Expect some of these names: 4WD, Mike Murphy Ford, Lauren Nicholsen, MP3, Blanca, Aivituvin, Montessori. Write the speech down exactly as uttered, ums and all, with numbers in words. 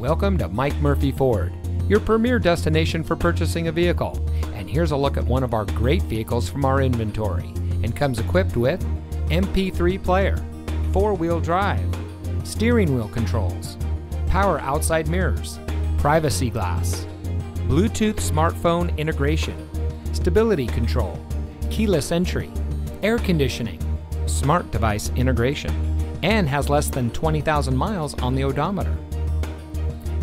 Welcome to Mike Murphy Ford, your premier destination for purchasing a vehicle. And here's a look at one of our great vehicles from our inventory, and comes equipped with M P three player, four-wheel drive, steering wheel controls, power outside mirrors, privacy glass, Bluetooth smartphone integration, stability control, keyless entry, air conditioning, smart device integration, and has less than twenty thousand miles on the odometer.